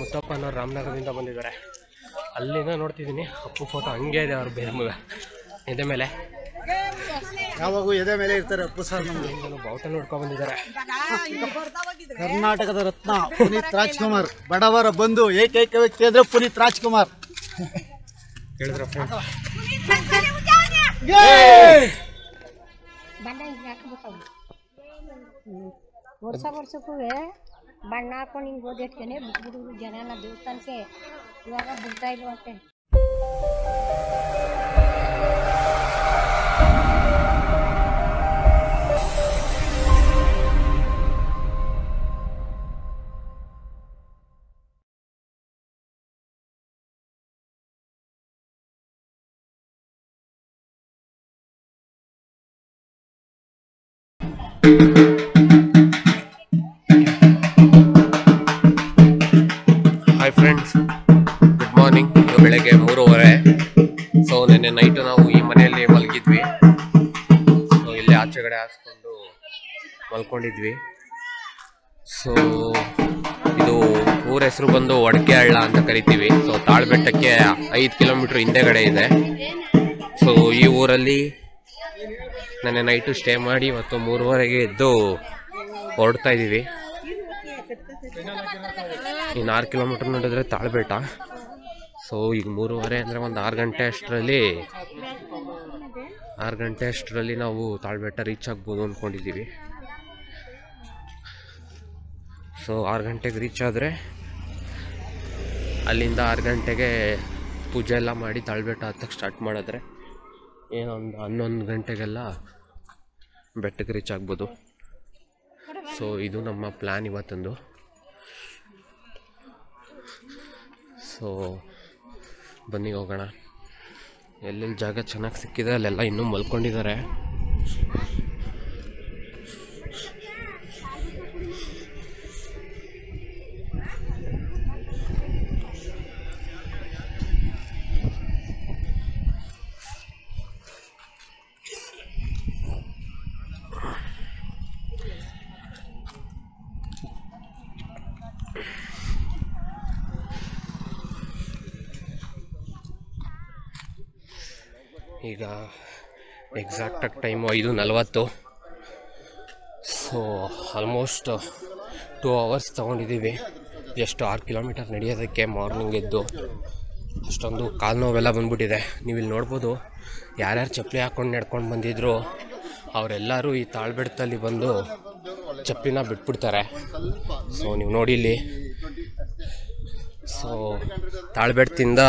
ಮುತ್ತಪ್ಪ ಅನ್ನೋರು ರಾಮನಗರದಿಂದ ಬಂದಿದ್ದಾರೆ. ಅಲ್ಲಿಂದ ನೋಡ್ತಿದ್ದೀನಿ ಅಪ್ಪು ಫೋಟೋ ಹಂಗೆ ಇದೆ ಅವ್ರ ಬೇರೆ ಮಗ ಎದೆ ಮೇಲೆ, ಯಾವಾಗೂ ಎದೆ ಮೇಲೆ ಇರ್ತಾರೆ ಅಪ್ಪು ಸರ್. ನಮ್ಗೆ ಬಾವುಟ ನೋಡ್ಕೊಂಡ್ ಬಂದಿದ್ದಾರೆ. ಕರ್ನಾಟಕದ ರತ್ನ ಪುನೀತ್ ರಾಜ್ಕುಮಾರ್, ಬಡವರ ಬಂಧು, ಏಕೈಕ ವ್ಯಕ್ತಿ ಅಂದ್ರೆ ಪುನೀತ್ ರಾಜ್ಕುಮಾರ್. ಹೇಳಿದ್ರ ವರ್ಷ ವರ್ಷಕ್ಕೂ ಬಣ್ಣ ಹಾಕೊಂಡು ಹಿಂಗೆ ಓದಿರ್ತಾನೆ ಬಿಟ್ಬಿಡು ಜನನ ದೇವಸ್ಥಾನಕ್ಕೆ. ಇವಾಗ ಬಿಡ್ತಾ ಇಲ್ವಂತೆ. Hi friends, good morning. ಇದು ಬೆಳಗ್ಗೆ 3:30. ಸೊ ನಿನ್ನೆ ನೈಟು ನಾವು ಈ ಮನೆಯಲ್ಲಿ ಮಲಗಿದ್ವಿ. ಸೊ ಇಲ್ಲಿ ಆಚೆಗಡೆ ಹಾಸ್ಕೊಂಡು ಮಲ್ಕೊಂಡಿದ್ವಿ. ಸೊ ಇದು ಊರ ಹೆಸರು ಬಂದು ಒಡಕೆ ಹಳ್ಳ ಅಂತ ಕರಿತೀವಿ. ಸೊ ತಾಳ್ಬೆಟ್ಟಕ್ಕೆ 5 ಕಿಲೋಮೀಟರ್ ಹಿಂದೆಗಡೆ ಇದೆ. ಸೊ ಈ ಊರಲ್ಲಿ ನೆನ್ನೆ ನೈಟು ಸ್ಟೇ ಮಾಡಿ ಇವತ್ತು 3:30ಗೆ ಎದ್ದು ಹೊರಡ್ತಾ ಇದ್ದೀವಿ. ಇನ್ನು 6 ಕಿಲೋಮೀಟರ್ ನೋಡಿದ್ರೆ ತಾಳ್ಬೇಟ. ಸೊ ಈಗ 3:30 ಅಂದರೆ ಒಂದು 6 ಗಂಟೆ ಅಷ್ಟರಲ್ಲಿ ನಾವು ತಾಳ್ಬೇಟ ರೀಚ್ ಆಗ್ಬೋದು ಅಂದ್ಕೊಂಡಿದ್ದೀವಿ. ಸೊ 6 ಗಂಟೆಗೆ ರೀಚ್ ಆದರೆ ಅಲ್ಲಿಂದ 6 ಗಂಟೆಗೆ ಪೂಜೆ ಎಲ್ಲ ಮಾಡಿ ತಾಳ್ಬೇಟ ಹತ್ತಕ್ಕೆ ಸ್ಟಾರ್ಟ್ ಮಾಡಿದ್ರೆ ಏನೊಂದು 11 ಗಂಟೆಗೆಲ್ಲ ಬೆಟ್ಟಕ್ಕೆ ರೀಚ್ ಆಗ್ಬೋದು. ಸೊ ಇದು ನಮ್ಮ ಪ್ಲ್ಯಾನ್ ಇವತ್ತೊಂದು. ಸೊ ಬನ್ನಿ ಹೋಗೋಣ. ಎಲ್ಲೆಲ್ಲಿ ಜಾಗ ಚೆನ್ನಾಗಿ ಸಿಕ್ಕಿದೆ ಅಲ್ಲೆಲ್ಲ ಇನ್ನೂ ಮಲ್ಕೊಂಡಿದ್ದಾರೆ. ಈಗ ಎಕ್ಸಾಕ್ಟಾಗಿ ಟೈಮು 5:40. ಸೊ ಆಲ್ಮೋಸ್ಟ್ 2 ಅವರ್ಸ್ ತೊಗೊಂಡಿದ್ದೀವಿ ಜಸ್ಟ್ 6 ಕಿಲೋಮೀಟರ್ ನಡೆಯೋದಕ್ಕೆ. ಮಾರ್ನಿಂಗ್ ಎದ್ದು ಅಷ್ಟೊಂದು ಕಾಲು ನೋವೆಲ್ಲ ಬಂದ್ಬಿಟ್ಟಿದೆ. ನೀವು ಇಲ್ಲಿ ನೋಡ್ಬೋದು ಯಾರ್ಯಾರು ಚಪ್ಪಲಿ ಹಾಕ್ಕೊಂಡು ನಡ್ಕೊಂಡು ಬಂದಿದ್ರು ಅವರೆಲ್ಲರೂ ಈ ತಾಳ್ಬೆಟ್ಟದಲ್ಲಿ ಬಂದು ಚಪ್ಪಲಿನ ಬಿಟ್ಬಿಡ್ತಾರೆ. ಸೊ ನೀವು ನೋಡಿ ಇಲ್ಲಿ. ಸೊ ತಾಳ್ಬೆಟ್ಟದಿಂದ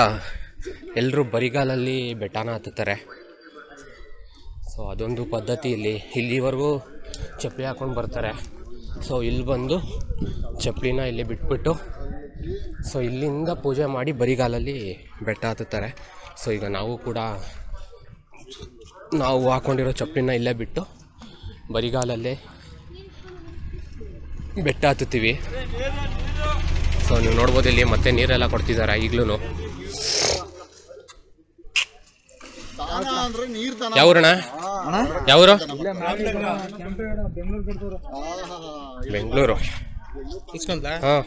ಎಲ್ಲರೂ ಬರಿಗಾಲಲ್ಲಿ ಬೆಟ್ಟಾನ ಹತ್ತುತ್ತಾರೆ. ಸೊ ಅದೊಂದು ಪದ್ಧತಿ ಇಲ್ಲಿ. ಇಲ್ಲಿವರೆಗೂ ಚಪ್ಪಲಿ ಹಾಕ್ಕೊಂಡು ಬರ್ತಾರೆ. ಸೊ ಇಲ್ಲಿ ಬಂದು ಚಪ್ಪಲಿನ ಇಲ್ಲಿ ಬಿಟ್ಬಿಟ್ಟು ಸೊ ಇಲ್ಲಿಂದ ಪೂಜೆ ಮಾಡಿ ಬರಿಗಾಲಲ್ಲಿ ಬೆಟ್ಟ ಹತ್ತುತ್ತಾರೆ. ಸೊ ಈಗ ನಾವು ಕೂಡ ನಾವು ಹಾಕ್ಕೊಂಡಿರೋ ಚಪ್ಪಲಿನ ಇಲ್ಲೇ ಬಿಟ್ಟು ಬರಿಗಾಲಲ್ಲೇ ಬೆಟ್ಟ ಹತ್ತುತ್ತೀವಿ. ಸೊ ನೀವು ನೋಡ್ಬೋದು ಇಲ್ಲಿ ಮತ್ತೆ ನೀರೆಲ್ಲ ಕೊಡ್ತಿದ್ದಾರೆ ಈಗಲೂ. ಯಾವೂರಣ್ಣ? ಯಾವೂರು? ಬೆಂಗಳೂರು. ಹಾಂ,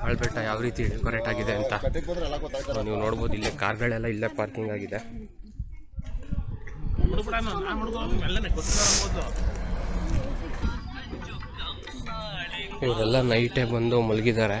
ತಾಳ್ಬೇಟ ಯಾವ ರೀತಿ ಡೆಕೋರೇಟ್ ಆಗಿದೆ ಅಂತ ನೀವು ನೋಡ್ಬೋದು. ಇಲ್ಲೇ ಕಾರ್ಗಳೆಲ್ಲ ಇಲ್ಲೇ ಪಾರ್ಕಿಂಗ್ ಆಗಿದೆ. ಇವರೆಲ್ಲ ನೈಟೇ ಬಂದು ಮಲಗಿದ್ದಾರೆ.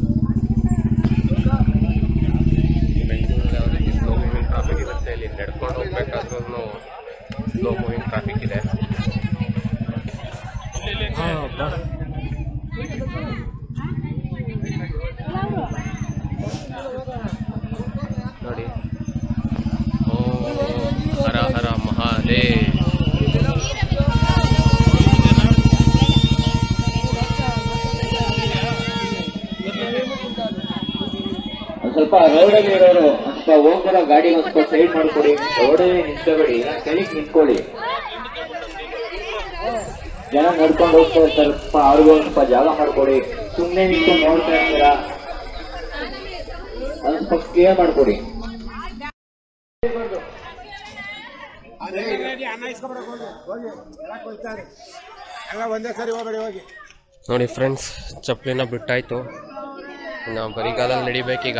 ಇಲ್ಲಿ ನಡ್ಕೊಂಡು ಹೋಗ್ಬೇಕಾದ್ರೂ ಸ್ಲೋ ಮೂವಿಂಗ್ ಟ್ರಾಫಿಕ್ ಇದೆ. ನೋಡಿ, ಓ ಹರ ಹರ ಮಹಾದೇವ್. ಸ್ವಲ್ಪ ರೋಡ್ ಅಲ್ಲಿ ಇರೋರು ಅಂತ ಹೋಗ್ಬರ ಗಾಡಿ ಸ್ವಲ್ಪ ಸೈಡ್ ಮಾಡ್ಕೊಡಿ, ರೋಡಲ್ಲಿ ನಿಂತ್ಕೊಬೇಡಿ, ಕೆಳಗೆ ನಿಂತ್ಕೊಳ್ಳಿ. ಜನ ನೋಡ್ಕೊಂಡು ಹೋಗ್ತಾ ಇರ್ತಾರೆ, ಸ್ವಲ್ಪ ಅವ್ರಿಗೂ ಸ್ವಲ್ಪ ಜಾಗ ಮಾಡ್ಕೊಡಿ. ಸುಮ್ಮನೆ ನಿಂತ್ಕೊಂಡು ನೋಡ್ತಾ ಇರ್ತೀರಾ, ಅದು ಸ್ವಲ್ಪ ಕೇರ್ ಮಾಡ್ಕೊಡಿ. ನೋಡಿ ಫ್ರೆಂಡ್ಸ್, ಚಪ್ಪಲಿನ ಬಿಟ್ಟಾಯ್ತು, ನಾವು ಬರಿಗಾಲಲ್ಲಿ ನಡಿಬೇಕೀಗ.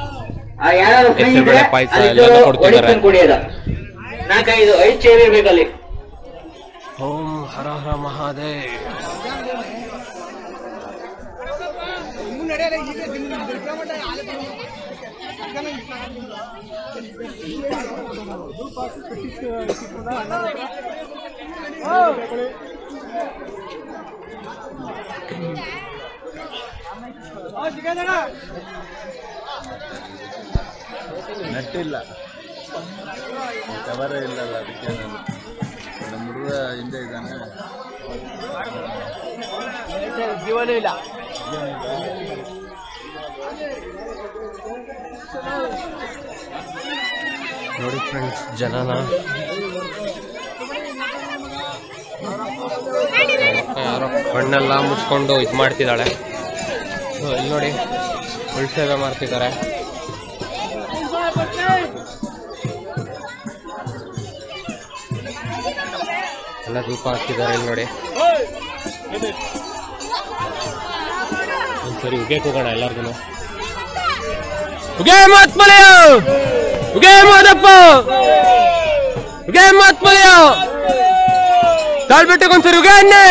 ಹೆಸರುಬೇಳೆ ಪಾಯಸ ಎಲ್ಲ ಕೊಡ್ತಿದ್ದಾರೆ. ಓಂ ಹರ ಹರ ಮಹಾದೇವ್. ನೆಟ್ಟಿಲ್ಲ, ಕವರೇ ಇಲ್ಲಲ್ಲ, ಅದಕ್ಕೆ ನಮ್ಮ ಹುಡುಗ ಹಿಂದೆ ಇದ್ದಾನೆ, ಜೀವನ ಇಲ್ಲ. ನೋಡಿ ಫ್ರೆಂಡ್ಸ್, ಜನನ ಯಾರೋ ಕಣ್ಣೆಲ್ಲ ಮುಚ್ಕೊಂಡು ಇದು ಮಾಡ್ತಿದ್ದಾಳೆ. ಇಲ್ಲಿ ನೋಡಿ ಉಳ್ಸೇವೆ ಮಾಡ್ತಿದ್ದಾರೆ. ಎಲ್ಲ ದೀಪ ಹಾಕ್ತಿದ್ದಾರೆ ಇಲ್ಲಿ ನೋಡಿ. ಒಂದ್ಸರಿ ಉಗೆ ಹೋಗೋಣ ಎಲ್ಲರಿಗೂ. ಉಗೇ ಮಾತ್ ಮಲೆಯೋ, ಉಗೇ ಮಾದಪ್ಪ, ಉಗೇ ಮಾತ್ ಮಲೆಯೋ, ತಾಳ್ಬಿಟ್ಟು ಒಂದ್ಸರಿ ಉಗೇ ಅನ್ನೇ.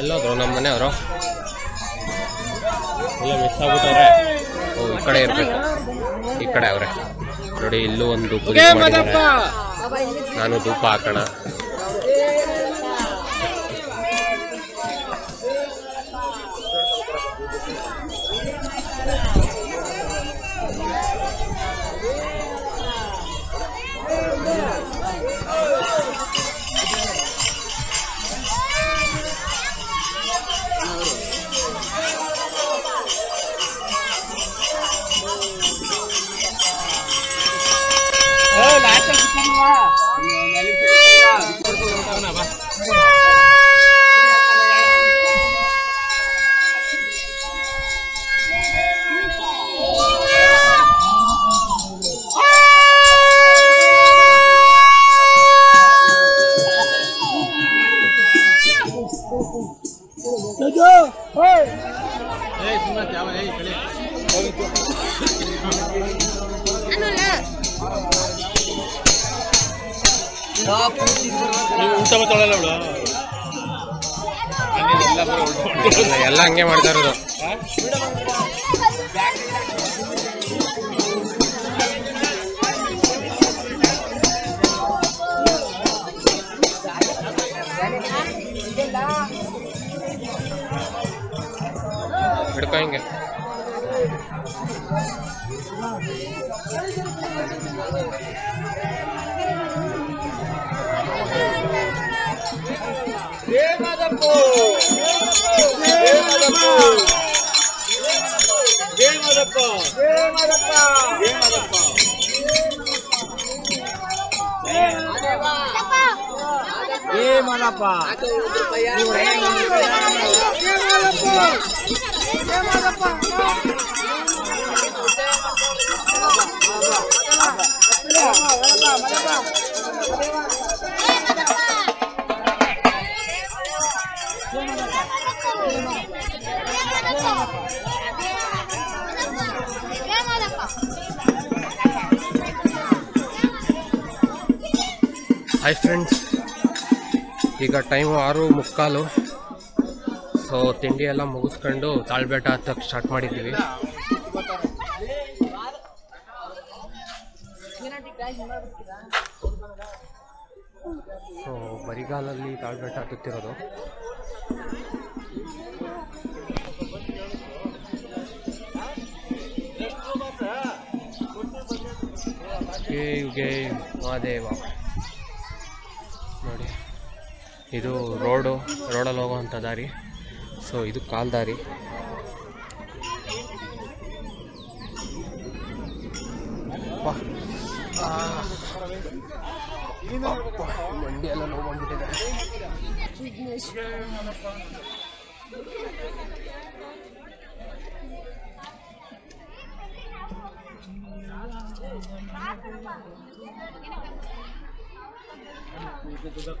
ಎಲ್ಲೋದ್ರು ನಮ್ಮ ಮನೆಯವರು? ಎಲ್ಲ ಮಿಸ್ ಆಗ್ಬಿಟ್ಟವ್ರೆ. ಓ, ಈ ಕಡೆ ಇರ್ಬೇಕು, ಈ ಕಡೆ ಅವ್ರೆ. ನೋಡಿ ಇಲ್ಲೂ ಒಂದು ನಾನು ಧೂಪ ಹಾಕೋಣ. ಎಲ್ಲ ಹಂಗೆ ಮಾಡ್ತಾ ಇರೋದು. ಹಿಡ್ಕೊ ಹಿಂಗೆ. ಹಾಯ್ ಫ್ರೆಂಡ್ಸ್, ಈಗ ಟೈಮು 6:45. ಸೊ ತಿಂಡಿ ಎಲ್ಲ ಮುಗಿಸ್ಕೊಂಡು ತಾಳ್ಬೇಟ ಹತ್ತಕ್ಕೆ ಸ್ಟಾರ್ಟ್ ಮಾಡಿದ್ದೀವಿ. ಸೊ ಬರಿಗಾಲಲ್ಲಿ ತಾಳ್ಬೇಟ ಹತ್ತುತ್ತಿರೋದು. ಮಹಾದೇವ ನೋಡಿ, ಇದು ರೋಡಲ್ಲಿ ಹೋಗುವಂಥ ದಾರಿ. ಸೊ ಇದು ಕಾಲ್ ದಾರಿ. ಮಂಡಿಯೆಲ್ಲ ನೋವು ಬಂದ್ಬಿಟ್ಟಿದೆ. Konkan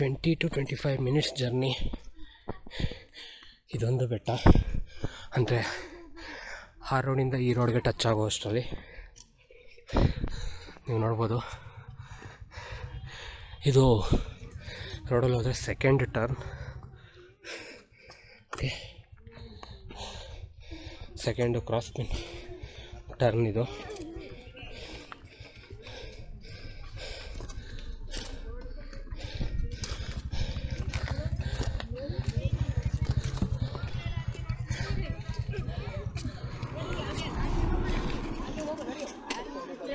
20 to 25 minutes journey. ಇದೊಂದು ಬೆಟ್ಟ ಅಂದರೆ ಆ ರೋಡಿಂದ ಈ ರೋಡ್ಗೆ ಟಚ್ ಆಗೋ ಅಷ್ಟರಲ್ಲಿ ನೀವು ನೋಡ್ಬೋದು. ಇದು ರೋಡಲ್ಲಿ ಹೋದರೆ second turn. Okay, second cross pin turn ಇದು.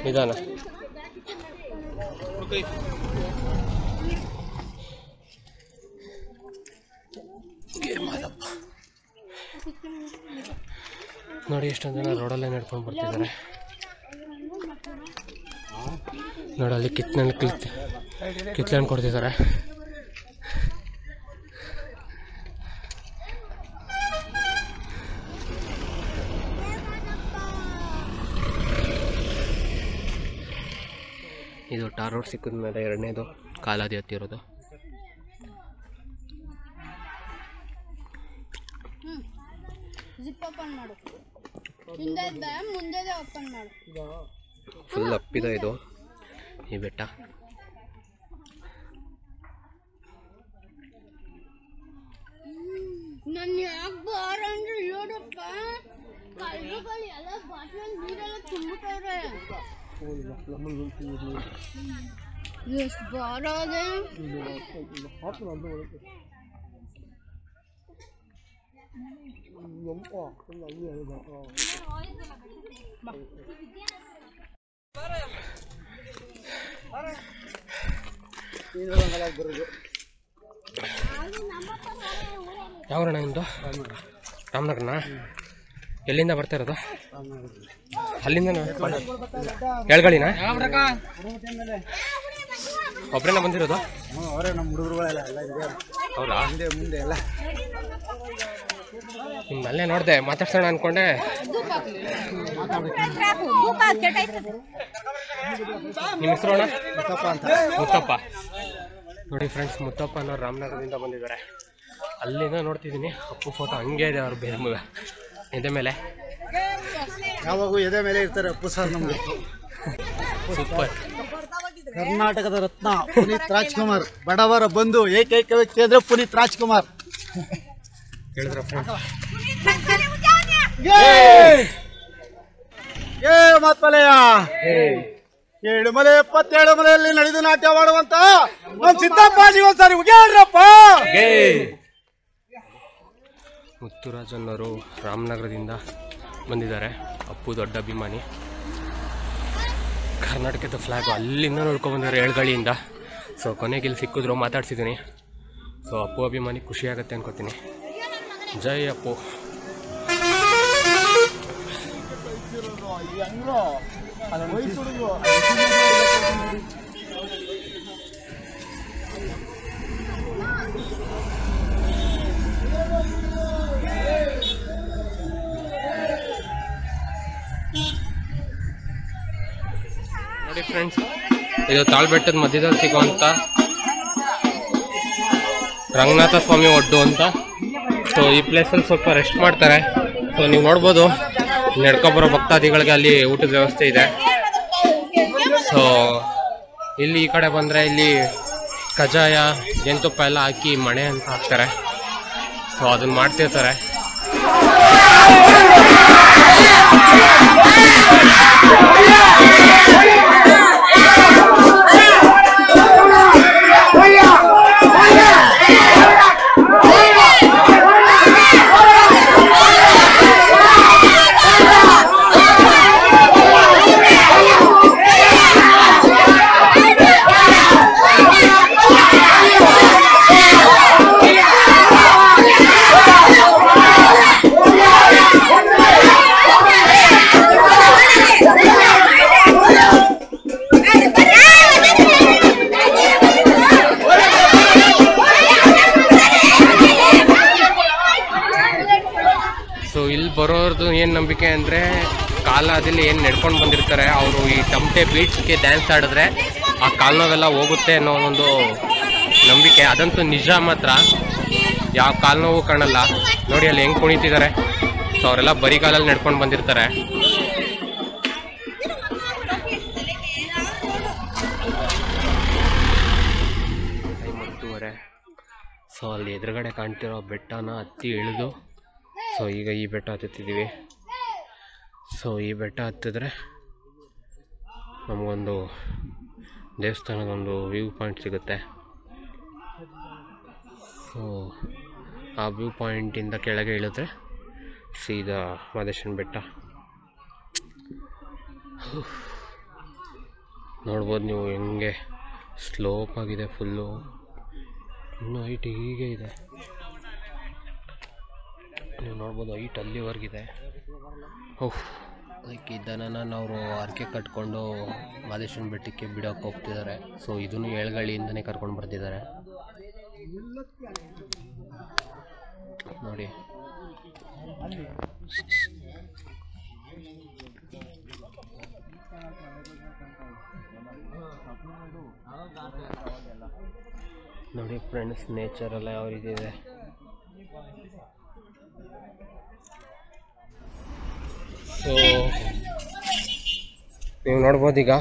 ನಿಧಾನ. ನೋಡಿ ಎಷ್ಟೊಂದು ಜನ ರೋಡಲ್ಲೇ ನಡ್ಕೊಂಡು ಬರ್ತಿದ್ದಾರೆ. ನೋಡಲ್ಲಿ ಕಿತ್ಲೆ ಹಣ್ಣು ಕೊಡ್ತಿದ್ದಾರೆ. ಇದು ಟಾರ್ ರೋಡ್ ಸಿಕ್ಕಿದ ಮೇಲೆ ಎರಡನೇದು ಕಾಲಾದಿ ಹತ್ತಿರೋದು. ಫುಲ್ ಅಪ್ಪಿದೆ ಇದು ಈ ಬೆಟ್ಟ. ಯಾವಣ್ಣ ನಿಮ್ದು? ರಾಮನಗರನ? ಎಲ್ಲಿಂದ ಬರ್ತಾ ಇರೋದು? ಅಲ್ಲಿಂದ ಹೆಳ್ಗಳಿನ? ಒಬ್ಬರೇನ ಬಂದಿರೋದು? ನಿಮ್ಮಲ್ಲೇ ನೋಡಿದೆ, ಮಾತಾಡ್ಸೋಣ ಅನ್ಕೊಂಡೆ. ನಿಮ್ಮ ಹೆಸರು ಅಣ್ಣ? ಮುತ್ತಪ್ಪ. ನೋಡಿ ಫ್ರೆಂಡ್ಸ್, ಮುತ್ತಪ್ಪ ಅನ್ನೋರು ರಾಮನಗರದಿಂದ ಬಂದಿದ್ದಾರೆ. ಅಲ್ಲಿಂದ ನೋಡ್ತಿದ್ದೀನಿ ಅಪ್ಪು ಫೋಟೋ ಹಂಗೆ ಇದೆ. ಅವ್ರು ಬೇರೆ ಎದೆ ಮೇಲೆ ಯಾವಾಗೂ ಎದೆ ಮೇಲೆ ಇರ್ತಾರೆ ಅಪ್ಪು ಸರ್. ನಮ್ಗೆ ಸೂಪರ್ ಕರ್ನಾಟಕದ ರತ್ನ ಪುನೀತ್ ರಾಜ್ಕುಮಾರ್. ಬಡವರ ಬಂಧು, ಏಕೈಕ ವ್ಯಕ್ತಿ ಅಂದ್ರೆ ಪುನೀತ್ ರಾಜ್ಕುಮಾರ್. ಹೇಳಿದ್ರ ಮಾತ್ಪಲೆಯ ಏಳುಮಲೆ 27 ಮನೆಯಲ್ಲಿ ನಡೆದು ನಾಟ್ಯವಾಡುವಂತ ನಮ್ಮ ಸಿದ್ದಪ್ಪಾಜಿ ಒಂದಸಾರಿ ಉಗ್ಯಾರಪ್ಪ ಜೈ ಮುತ್ತುರಾಜನವರು ರಾಮನಗರದಿಂದ ಬಂದಿದ್ದಾರೆ ಅಪ್ಪು ದೊಡ್ಡ ಅಭಿಮಾನಿ ಕರ್ನಾಟಕದ ಫ್ಲಾಗ್ ಅಲ್ಲಿಂದ ನೋಡ್ಕೊಂಡು ಬಂದಿದ್ದಾರೆ ಹೆಳಗಳಿಯಿಂದ ಸೋ ಕೊನೆಗೆ ಇಲ್ಲಿ ಸಿಕ್ಕಿದ್ರು ಮಾತಾಡ್ತಿದೀನಿ ಸೋ ಅಪ್ಪು ಅಭಿಮಾನಿ ಖುಷಿ ಆಗುತ್ತೆ ಅನ್ಕೋತೀನಿ ಜೈ ಅಪ್ಪು ನೋಡಿ ಫ್ರೆಂಡ್ಸ್ ಇದು ತಾಳ್ಬೆಟ್ಟದ ಮಧ್ಯದಲ್ಲಿ ಸಿಗುವಂತ ರಂಗನಾಥ ಸ್ವಾಮಿ ಒಡ್ಡು ಅಂತ ಸೋ ಈ ಪ್ಲೇಸ್ ಅಲ್ಲಿ ಸ್ವಲ್ಪ ರೆಸ್ಟ್ ಮಾಡ್ತಾರೆ ಸೋ ನೀವು ನೋಡಬಹುದು ನಡ್ಕೊಬರೋ ಭಕ್ತಾದಿಗಳಿಗೆ ಅಲ್ಲಿ ಊಟದ ವ್ಯವಸ್ಥೆ ಇದೆ ಸೊ ಇಲ್ಲಿ ಈ ಕಡೆ ಬಂದರೆ ಇಲ್ಲಿ ಕಜಾಯ ಜೇನುತುಪ್ಪ ಎಲ್ಲ ಹಾಕಿ ಮಣೆ ಅಂತ ಹಾಕ್ತಾರೆ ಸೊ ಅದನ್ನು ಮಾಡ್ತಿರ್ತಾರೆ ಬರೋರ್ದು ಏನು ನಂಬಿಕೆ ಅಂದರೆ ಕಾಲದಲ್ಲಿ ಏನು ನಡ್ಕೊಂಡು ಬಂದಿರ್ತಾರೆ ಅವರು ಈ ತಮಟೆ ಬೀಟ್ಸ್ಗೆ ಡ್ಯಾನ್ಸ್ ಆಡಿದ್ರೆ ಆ ಕಾಲ್ನೋವೆಲ್ಲ ಹೋಗುತ್ತೆ ಅನ್ನೋ ಒಂದು ನಂಬಿಕೆ ಅದಂತೂ ನಿಜ ಮಾತ್ರ ಯಾವ ಕಾಲ್ನೋವು ಕಾಣಲ್ಲ ನೋಡಿ ಅಲ್ಲಿ ಹೆಂಗೆ ಕುಣಿತಿದ್ದಾರೆ ಸೊ ಅವರೆಲ್ಲ ಬರೀ ಕಾಲಲ್ಲಿ ನಡ್ಕೊಂಡು ಬಂದಿರ್ತಾರೆ ಮುತ್ತುವರೆ ಸೊ ಅಲ್ಲಿ ಎದುರುಗಡೆ ಕಾಣ್ತಿರೋ ಬೆಟ್ಟನ ಹತ್ತಿ ಇಳಿದು ಸೊ ಈಗ ಈ ಬೆಟ್ಟ ಹತ್ತುತ್ತಿದ್ದೀವಿ ಸೊ ಈ ಬೆಟ್ಟ ಹತ್ತಿದ್ರೆ ನಮಗೊಂದು ದೇವಸ್ಥಾನದೊಂದು ವ್ಯೂ ಪಾಯಿಂಟ್ ಸಿಗುತ್ತೆ ಸೊ ಆ ವ್ಯೂ ಪಾಯಿಂಟಿಂದ ಕೆಳಗೆ ಇಳಿದ್ರೆ ಸೀದಾ ಮಾದೇಶನ ಬೆಟ್ಟ ನೋಡ್ಬೋದು ನೀವು ಹೆಂಗೆ ಸ್ಲೋಪ್ ಆಗಿದೆ ಫುಲ್ಲು ಇನ್ನೂ ಹೈಟ್ ಹೀಗೆ ಇದೆ ನೀವು ನೋಡ್ಬೋದು ಹೈಟ್ ಅಲ್ಲಿವರೆಗಿದೆ ಓಹ್ ಲೈಕ್ ಈ ದನನ ಅವರು ಹರಕೆ ಕಟ್ಕೊಂಡು ಮಾದೇಶನ ಬೆಟ್ಟಕ್ಕೆ ಬಿಡೋಕೆ ಹೋಗ್ತಿದ್ದಾರೆ ಸೊ ಇದನ್ನು ಹೆಳಗಳಿಯಿಂದನೇ ಕರ್ಕೊಂಡು ಬರ್ತಿದ್ದಾರೆ ನೋಡಿ ನೋಡಿ ಫ್ರೆಂಡ್ಸ್ ನೇಚರ್ ಎಲ್ಲ ಯಾವ ರೀತಿ ಇದೆ ಸೊ ನೀವು ನೋಡ್ಬೋದೀಗ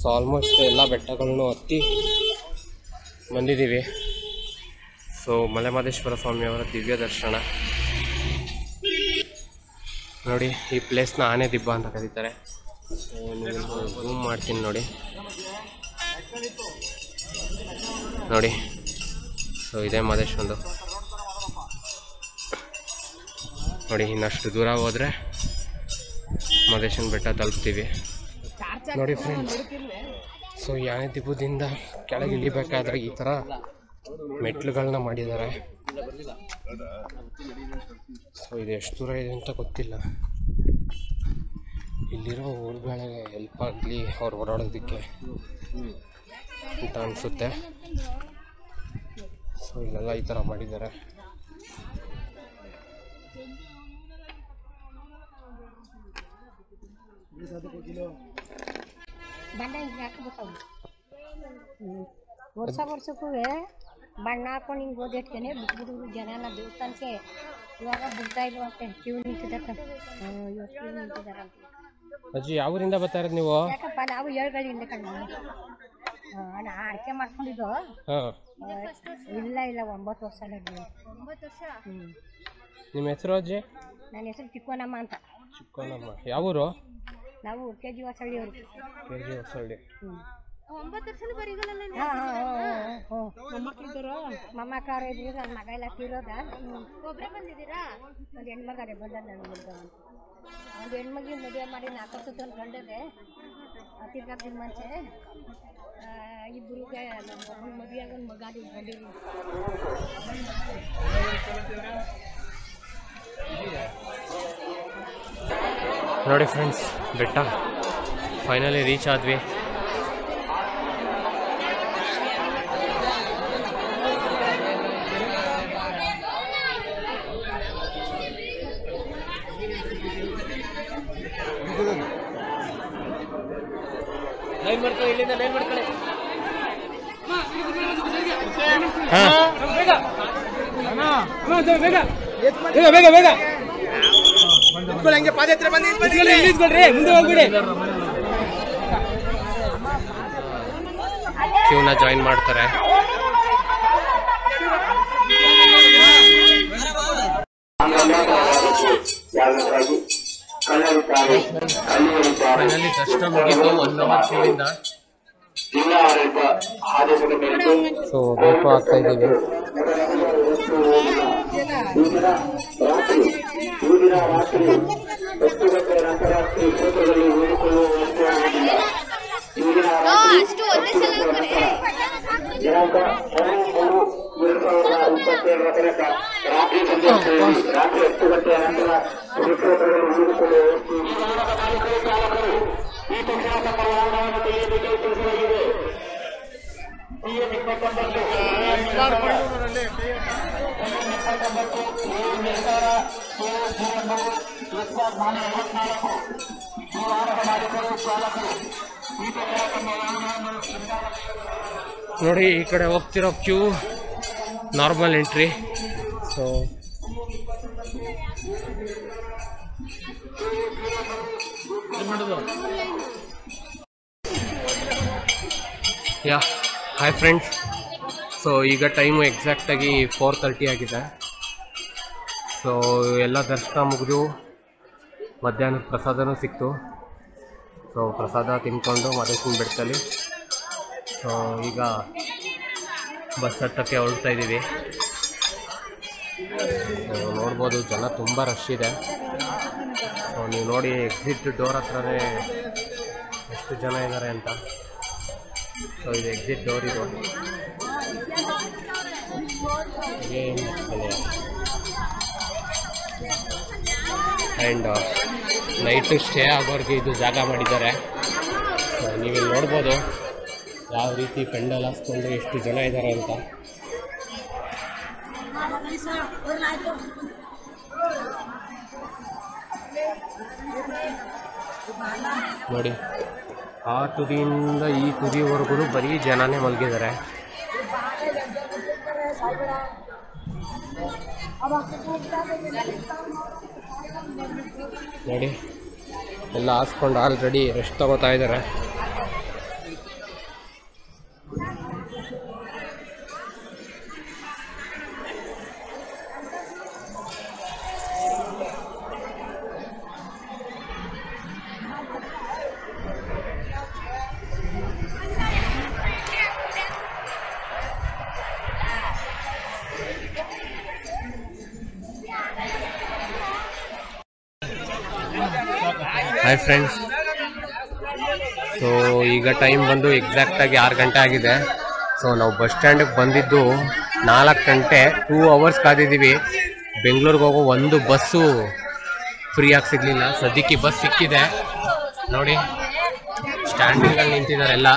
ಸೊ ಆಲ್ಮೋಸ್ಟ್ ಎಲ್ಲ ಬೆಟ್ಟಗಳನ್ನು ಹತ್ತಿ ಬಂದಿದ್ದೀವಿ ಸೊ ಮಲೆಮಹದೇಶ್ವರ ಸ್ವಾಮಿಯವರ ದಿವ್ಯ ದರ್ಶನ ನೋಡಿ ಈ ಪ್ಲೇಸ್ನ ಆನೆ ದಿಬ್ಬ ಅಂತ ಕರೀತಾರೆ ಸೊ ಜೂಮ್ ಮಾಡ್ತೀನಿ ನೋಡಿ ನೋಡಿ ಸೊ ಇದೇ ಮಹದೇಶ್ವರಂದು ನೋಡಿ ಇನ್ನಷ್ಟು ದೂರ ಹೋದರೆ ಮಾದೇಶನ ಬೆಟ್ಟ ತಲುಪ್ತೀವಿ ನೋಡಿ ಫ್ರೆಂಡ್ಸ್ ಸೊ ಯಾನೆ ದಿಬ್ಬದಿಂದ ಕೆಳಗೆ ಇಳಿಬೇಕಾದ್ರೆ ಈ ಥರ ಮೆಟ್ಲುಗಳನ್ನ ಮಾಡಿದ್ದಾರೆ ಸೊ ಇದು ಎಷ್ಟು ದೂರ ಇದೆ ಅಂತ ಗೊತ್ತಿಲ್ಲ ಇಲ್ಲಿರೋ ಊರುಗಳಿಗೆ ಹೆಲ್ಪ್ ಆಗಲಿ ಅವ್ರು ಓಡಾಡೋದಕ್ಕೆ ಅಂತ ಅನಿಸುತ್ತೆ ಸೊ ಇಲ್ಲೆಲ್ಲ ಈ ಥರ ಮಾಡಿದ್ದಾರೆ ಬಣ್ಣ ಹಿಂಗೆ ಹಾಕಬೇಕಾಗ ವರ್ಷಕ್ಕೂ ಬಣ್ಣ ಹಾಕೊಂಡು ಹಿಂಗೆ ಓದಿಡ್ತೇನೆ ಬಿಟ್ಬಿಡುವುದು ಜನನ ದೇವಸ್ಥಾನಕ್ಕೆ ಇವಾಗ ಬಿಡ್ತಾ ಇಲ್ವಂತೆ ಕ್ಯೂ ನಿಂತಿದ್ದಾರೆ ಕ್ಯೂ ನಿಂತಿದ್ದಾರಂತ ಅಜ್ಜಿ ಯಾವೂರಿಂದ ಬರ್ತಾ ಇರೋದು ನೀವು ಯಾಕಪ್ಪ ನಾವು ಹೆಳಗಳಿಯಿಂದ ಕಣ್ಣು ನಾ ಅಡಿಕೆ ಮಾಡ್ಕೊಂಡಿದ್ದು ಇಲ್ಲ ಇಲ್ಲ 9 ವರ್ಷ ಅಲ್ಲ 9 ವರ್ಷ ನಿಮ್ಮ ಹೆಸರು ಅಜ್ಜಿ ನನ್ನ ಹೆಸರು ಚಿಕ್ಕೋನಮ್ಮ ಅಂತ ಚಿಕ್ಕೋನಮ್ಮ ಯಾವೂರು ನಾವು ಕೆಜಿ ವಸಳ್ಳಿ ಅವರು ಕೆಜಿ ವಸಳ್ಳಿ ಒಂಬತ್ತು ವರ್ಷದ ಬರಿಗಲ್ಲ ಮೊಮ್ಮಕ್ಕಿದ್ರು ಮೊಮ್ಮಕ್ಕಾರ ಇದ್ರು ನನ್ನ ಮಗ ಎಲ್ಲ ತೀರೋದ ಒಬ್ಬರೇ ಬಂದಿದ್ದೀರಾ ಒಂದು ಹೆಣ್ಮಗ ಅದೇ ಬಂದ ನನ್ನ ಹುಡುಗ ಒಂದು ಹೆಣ್ಮಗಿ ಮದುವೆ ಮಾಡಿ 4 ವರ್ಷ ತನಕ ಗಂಡದೆ ಅತಿರ್ಗದ ಮನುಷ್ಯ ಇಬ್ಬರಿಗೆ ನಮ್ಮ ಮದುವೆ ಆಗ ಮಗ ಅದು ಗಂಡಿರು ನೋಡಿ ಫ್ರೆಂಡ್ಸ್ ಬೆಟ್ಟ ಫೈನಲಿ ರೀಚ್ ಆದ್ವಿ ಕ್ಯೂನ ಜಾಯಿನ್ ಮಾಡ್ತಾರೆ ಕಷ್ಟ ಮುಗಿದು 1 ಅವರ್ ಕ್ಯೂ ಇಂದ ಸೊ ಬೇಕು ಆಗ್ತಾ ಇದ್ದೀವಿ ನೋಡಿ ಈ ಕಡೆ ಹೋಗ್ತಿರೋ queue normal entry so yeah hi friends so ಈಗ ಟೈಮು ಎಕ್ಸಾಕ್ಟಾಗಿ 4:30 ಆಗಿದೆ ಸೊ ಎಲ್ಲ ದರ್ಶನ ಮುಗಿದು ಮಧ್ಯಾಹ್ನದ ಪ್ರಸಾದನೂ ಸಿಕ್ತು ಸೊ ಪ್ರಸಾದ ತಿನ್ಕೊಂಡು ಮಧುಸಿನ ಬೆಟ್ಟದಲ್ಲಿ ಸೊ ಈಗ ಬಸ್ ಹತ್ತಕ್ಕೆ ಹೊರಡ್ತಾ ಇದ್ದೀವಿ ನೋಡ್ಬೋದು ಜನ ತುಂಬ ರಶ್ ಇದೆ ಸೊ ನೀವು ನೋಡಿ ಎಕ್ಸಿಟ್ ಡೋರ್ ಹತ್ರನೇ ಎಷ್ಟು ಜನ ಇದ್ದಾರೆ ಅಂತ ಸೊ ಇದು ಎಕ್ಸಿಟ್ ಡೋರ್ ಇದು ಆ್ಯಂಡ್ ನೈಟು ಸ್ಟೇ ಆಗೋರಿಗೆ ಇದು ಜಾಗ ಮಾಡಿದ್ದಾರೆ ನೀವಿಲ್ಲಿ ನೋಡ್ಬೋದು ಯಾವ ರೀತಿ ಪೆಂಡಲ್ ಹಾಸ್ಕೊಂಡು ಎಷ್ಟು ಜನ ಇದ್ದಾರೆ ಅಂತ ನೋಡಿ ಆ ತುದಿಯಿಂದ ಈ ತುದಿವರೆಗೂ ಬರೀ ಜನನೇ ಮಲಗಿದ್ದಾರೆ ನೋಡಿ ಎಲ್ಲ ಹಾಸ್ಕೊಂಡು ಆಲ್ರೆಡಿ ರೆಸ್ಟ್ ತಗೋತಾ ಇದ್ದಾರೆ ಹಾಯ್ ಫ್ರೆಂಡ್ಸ್ ಸೊ ಈಗ ಟೈಮ್ ಬಂದು ಎಕ್ಸಾಕ್ಟಾಗಿ 6 ಗಂಟೆ ಆಗಿದೆ ಸೊ ನಾವು ಬಸ್ ಸ್ಟ್ಯಾಂಡಿಗೆ ಬಂದಿದ್ದು 4 ಗಂಟೆ 2 ಅವರ್ಸ್ ಕಾದಿದ್ದೀವಿ ಬೆಂಗಳೂರಿಗೆ ಹೋಗೋ ಒಂದು ಬಸ್ಸು ಫ್ರೀಯಾಗಿ ಸಿಗಲಿಲ್ಲ ಸದ್ಯಕ್ಕೆ ಬಸ್ ಸಿಕ್ಕಿದೆ ನೋಡಿ ಸ್ಟ್ಯಾಂಡಿಂಗಲ್ಲಿ ನಿಂತಿದ್ದಾರೆ ಎಲ್ಲ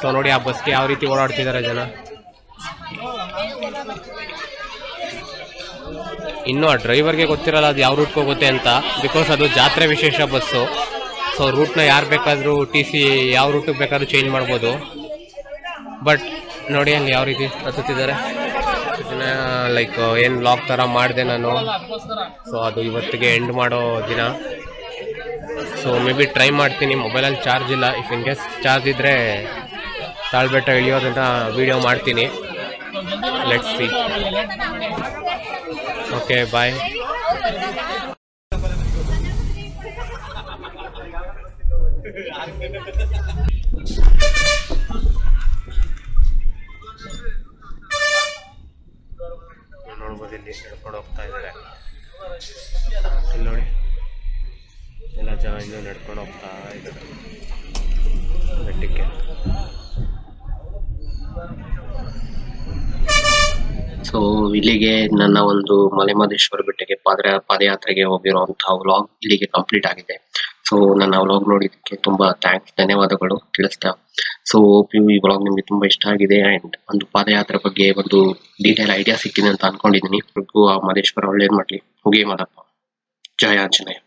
ಸೊ ನೋಡಿ ಆ ಬಸ್ಗೆ ಯಾವ ರೀತಿ ಓಡಾಡ್ತಿದ್ದಾರೆ ಜನ ಇನ್ನೂ ಆ ಡ್ರೈವರ್ಗೆ ಗೊತ್ತಿರಲ್ಲ ಅದು ಯಾವ ರೂಟ್ಗೆ ಹೋಗುತ್ತೆ ಅಂತ ಬಿಕಾಸ್ ಅದು ಜಾತ್ರೆ ವಿಶೇಷ ಬಸ್ಸು ಸೊ ರೂಟ್ನ ಯಾರು ಬೇಕಾದರೂ TC ಯಾವ ರೂಟಿಗೆ ಬೇಕಾದರೂ ಚೇಂಜ್ ಮಾಡ್ಬೋದು ಬಟ್ ನೋಡಿ ಅಲ್ಲಿ ಯಾವ ರೀತಿ ಹತ್ತುತ್ತಿದ್ದಾರೆ ಲೈಕ್ ಏನು ವ್ಲಾಗ್ ಥರ ಮಾಡಿದೆ ನಾನು ಸೊ ಅದು ಇವತ್ತಿಗೆ ಎಂಡ್ ಮಾಡೋ ದಿನ ಸೊ ಮೇ ಬಿ ಟ್ರೈ ಮಾಡ್ತೀನಿ ಮೊಬೈಲಲ್ಲಿ ಚಾರ್ಜ್ ಇಲ್ಲ ಇಫ್ ಇನ್ ಕೇಸ್ ಚಾರ್ಜ್ ಇದ್ದರೆ ತಾಳ್ಬೆಟ್ಟ ಇಳಿಯೋದನ್ನು ವೀಡಿಯೋ ಮಾಡ್ತೀನಿ ಲೆಟ್ಸ್ ಸಿ ಓಕೆ ಬಾಯ್ ನೋಡಬಹುದು ಇಲ್ಲಿ ನಡ್ಕೊಂಡು ಹೋಗ್ತಾ ಇದ್ದಾರೆ ಇಲ್ಲಿ ನೋಡಿ ಎಲ್ಲ ಜನ ಇಲ್ಲಿ ನಡ್ಕೊಂಡು ಹೋಗ್ತಾ ಇದ್ದಾರೆ ಬೆಟ್ಟಕ್ಕೆ ಸೊ ಇಲ್ಲಿಗೆ ನನ್ನ ಒಂದು ಮಲೆಮಹದೇಶ್ವರ ಬೆಟ್ಟಕ್ಕೆ ಪಾದಯಾತ್ರೆಗೆ ಹೋಗಿರುವಂತಹ ವ್ಲಾಗ್ ಇಲ್ಲಿಗೆ ಕಂಪ್ಲೀಟ್ ಆಗಿದೆ ಸೊ ನನ್ನ ವ್ಲಾಗ್ ನೋಡಿದ್ದಕ್ಕೆ ತುಂಬಾ ಥ್ಯಾಂಕ್ಸ್ ಧನ್ಯವಾದಗಳು ತಿಳಿಸ್ತಾ ಸೊ ಹೋಪ್ ಈ ವ್ಲಾಗ್ ನಿಮಗೆ ತುಂಬಾ ಇಷ್ಟ ಆಗಿದೆ ಅಂಡ್ ಒಂದು ಪಾದಯಾತ್ರೆ ಬಗ್ಗೆ ಒಂದು ಡೀಟೇಲ್ ಐಡಿಯಾ ಸಿಕ್ಕಿದೆ ಅಂತ ಅನ್ಕೊಂಡಿದ್ದೀನಿ ಆ ಮಹದೇಶ್ವರ ಒಳ್ಳೇದು ಮಾಡ್ಲಿ ಹೋಗಿ ಮಾದಪ್ಪ ಜಯ ಆಂಜನೇಯ